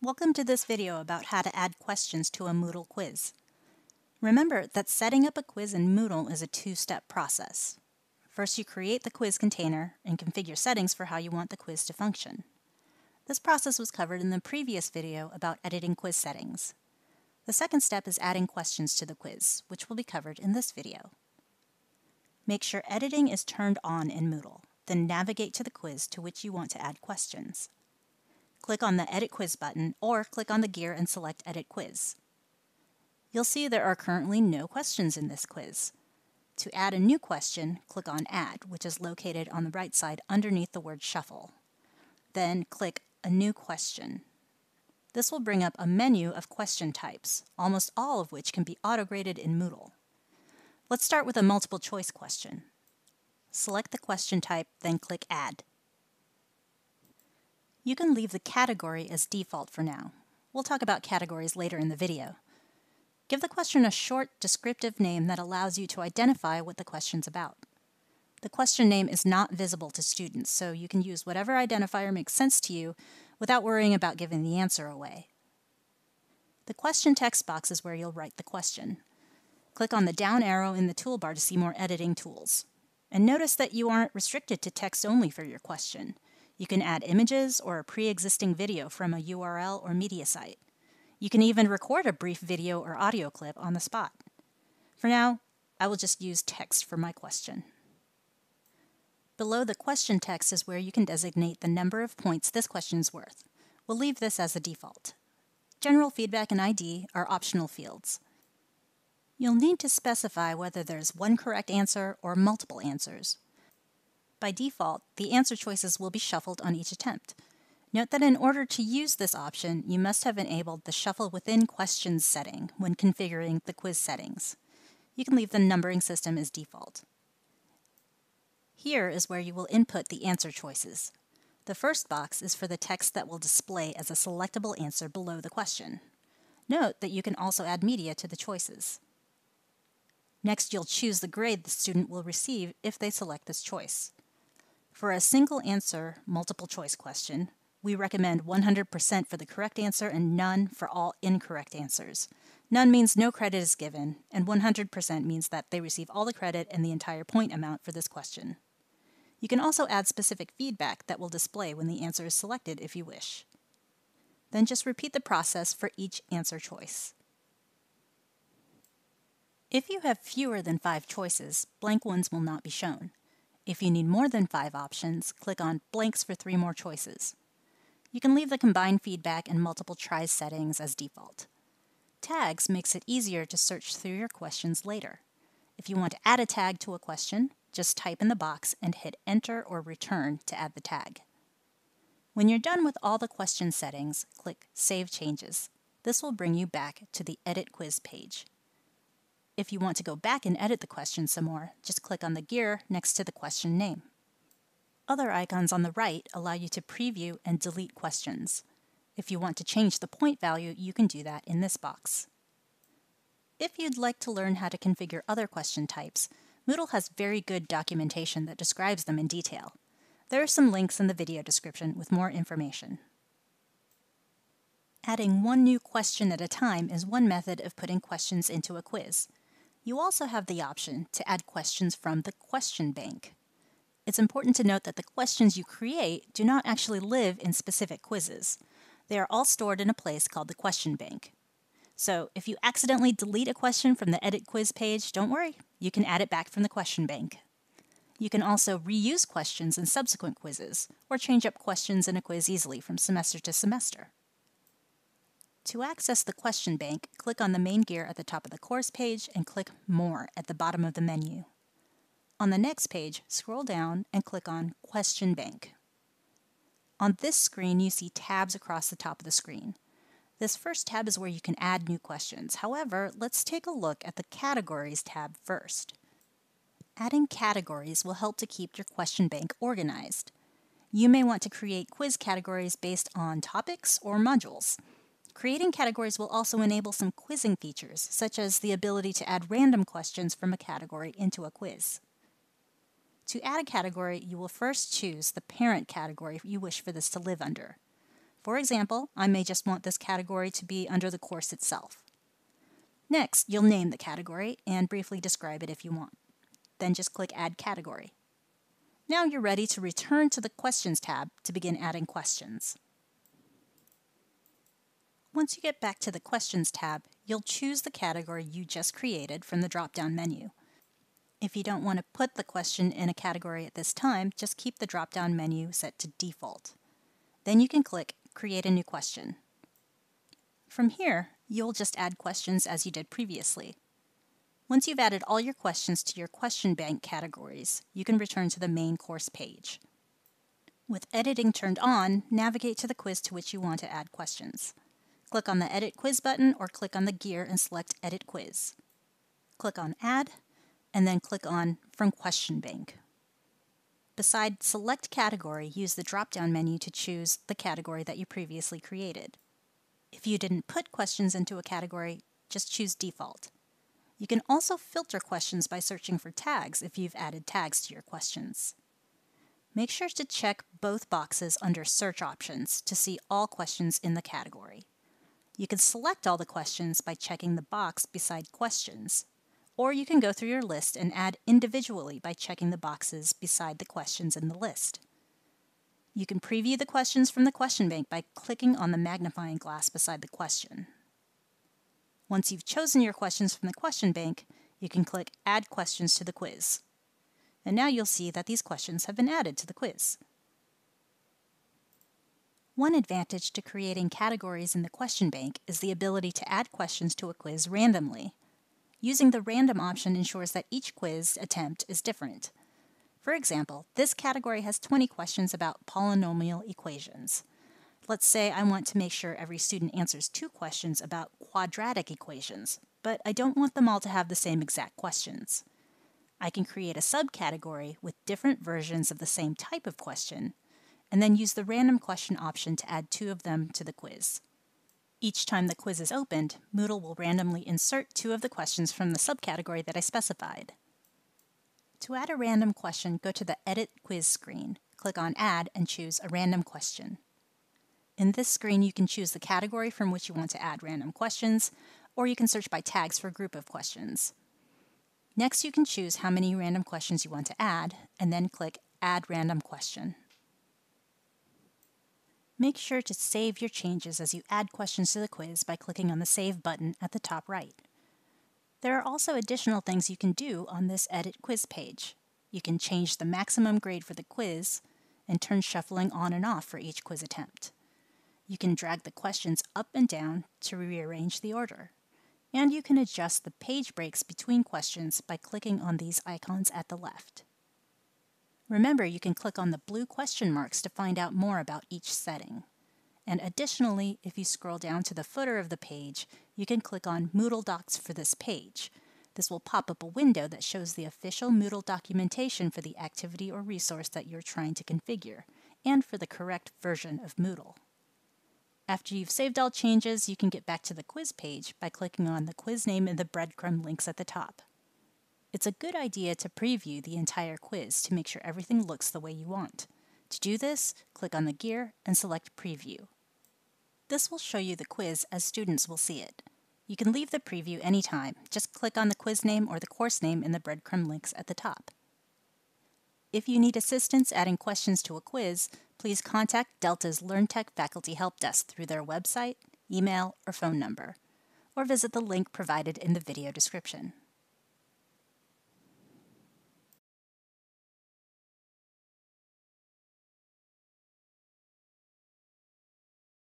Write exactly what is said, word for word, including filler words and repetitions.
Welcome to this video about how to add questions to a Moodle quiz. Remember that setting up a quiz in Moodle is a two-step process. First, you create the quiz container and configure settings for how you want the quiz to function. This process was covered in the previous video about editing quiz settings. The second step is adding questions to the quiz, which will be covered in this video. Make sure editing is turned on in Moodle, then navigate to the quiz to which you want to add questions. Click on the Edit Quiz button or click on the gear and select Edit Quiz. You'll see there are currently no questions in this quiz. To add a new question, click on Add, which is located on the right side underneath the word Shuffle. Then click A New Question. This will bring up a menu of question types, almost all of which can be auto-graded in Moodle. Let's start with a multiple choice question. Select the question type, then click Add. You can leave the category as default for now. We'll talk about categories later in the video. Give the question a short, descriptive name that allows you to identify what the question's about. The question name is not visible to students, so you can use whatever identifier makes sense to you without worrying about giving the answer away. The question text box is where you'll write the question. Click on the down arrow in the toolbar to see more editing tools. And notice that you aren't restricted to text only for your question. You can add images or a pre-existing video from a U R L or media site. You can even record a brief video or audio clip on the spot. For now, I will just use text for my question. Below the question text is where you can designate the number of points this question's worth. We'll leave this as a default. General feedback and I D are optional fields. You'll need to specify whether there's one correct answer or multiple answers. By default, the answer choices will be shuffled on each attempt. Note that in order to use this option, you must have enabled the Shuffle Within Questions setting when configuring the quiz settings. You can leave the numbering system as default. Here is where you will input the answer choices. The first box is for the text that will display as a selectable answer below the question. Note that you can also add media to the choices. Next, you'll choose the grade the student will receive if they select this choice. For a single answer, multiple choice question, we recommend one hundred percent for the correct answer and none for all incorrect answers. None means no credit is given, and one hundred percent means that they receive all the credit and the entire point amount for this question. You can also add specific feedback that will display when the answer is selected if you wish. Then just repeat the process for each answer choice. If you have fewer than five choices, blank ones will not be shown. If you need more than five options, click on Blanks for three more choices. You can leave the Combine Feedback and Multiple Tries settings as default. Tags makes it easier to search through your questions later. If you want to add a tag to a question, just type in the box and hit Enter or Return to add the tag. When you're done with all the question settings, click Save Changes. This will bring you back to the Edit Quiz page. If you want to go back and edit the question some more, just click on the gear next to the question name. Other icons on the right allow you to preview and delete questions. If you want to change the point value, you can do that in this box. If you'd like to learn how to configure other question types, Moodle has very good documentation that describes them in detail. There are some links in the video description with more information. Adding one new question at a time is one method of putting questions into a quiz. You also have the option to add questions from the question bank. It's important to note that the questions you create do not actually live in specific quizzes. They are all stored in a place called the question bank. So if you accidentally delete a question from the Edit Quiz page, don't worry, you can add it back from the question bank. You can also reuse questions in subsequent quizzes, or change up questions in a quiz easily from semester to semester. To access the question bank, click on the main gear at the top of the course page and click More at the bottom of the menu. On the next page, scroll down and click on Question Bank. On this screen, you see tabs across the top of the screen. This first tab is where you can add new questions. However, let's take a look at the Categories tab first. Adding categories will help to keep your question bank organized. You may want to create quiz categories based on topics or modules. Creating categories will also enable some quizzing features, such as the ability to add random questions from a category into a quiz. To add a category, you will first choose the parent category you wish for this to live under. For example, I may just want this category to be under the course itself. Next, you'll name the category and briefly describe it if you want. Then just click Add Category. Now you're ready to return to the Questions tab to begin adding questions. Once you get back to the Questions tab, you'll choose the category you just created from the drop-down menu. If you don't want to put the question in a category at this time, just keep the drop-down menu set to Default. Then you can click Create a New Question. From here, you'll just add questions as you did previously. Once you've added all your questions to your question bank categories, you can return to the main course page. With editing turned on, navigate to the quiz to which you want to add questions. Click on the Edit Quiz button or click on the gear and select Edit Quiz. Click on Add, and then click on From Question Bank. Beside Select Category, use the drop-down menu to choose the category that you previously created. If you didn't put questions into a category, just choose Default. You can also filter questions by searching for tags if you've added tags to your questions. Make sure to check both boxes under Search Options to see all questions in the category. You can select all the questions by checking the box beside Questions, or you can go through your list and add individually by checking the boxes beside the questions in the list. You can preview the questions from the question bank by clicking on the magnifying glass beside the question. Once you've chosen your questions from the question bank, you can click Add Questions to the Quiz. And now you'll see that these questions have been added to the quiz. One advantage to creating categories in the question bank is the ability to add questions to a quiz randomly. Using the Random option ensures that each quiz attempt is different. For example, this category has twenty questions about polynomial equations. Let's say I want to make sure every student answers two questions about quadratic equations, but I don't want them all to have the same exact questions. I can create a subcategory with different versions of the same type of question, and then use the Random Question option to add two of them to the quiz. Each time the quiz is opened, Moodle will randomly insert two of the questions from the subcategory that I specified. To add a random question, go to the Edit Quiz screen, click on Add, and choose a random question. In this screen, you can choose the category from which you want to add random questions, or you can search by tags for a group of questions. Next, you can choose how many random questions you want to add, and then click Add Random Question. Make sure to save your changes as you add questions to the quiz by clicking on the Save button at the top right. There are also additional things you can do on this Edit Quiz page. You can change the maximum grade for the quiz and turn shuffling on and off for each quiz attempt. You can drag the questions up and down to rearrange the order. And you can adjust the page breaks between questions by clicking on these icons at the left. Remember, you can click on the blue question marks to find out more about each setting. And additionally, if you scroll down to the footer of the page, you can click on Moodle Docs for this page. This will pop up a window that shows the official Moodle documentation for the activity or resource that you're trying to configure, and for the correct version of Moodle. After you've saved all changes, you can get back to the quiz page by clicking on the quiz name and the breadcrumb links at the top. It's a good idea to preview the entire quiz to make sure everything looks the way you want. To do this, click on the gear and select Preview. This will show you the quiz as students will see it. You can leave the preview anytime. Just click on the quiz name or the course name in the breadcrumb links at the top. If you need assistance adding questions to a quiz, please contact DELTA's LearnTech Faculty Help Desk through their website, email, or phone number, or visit the link provided in the video description.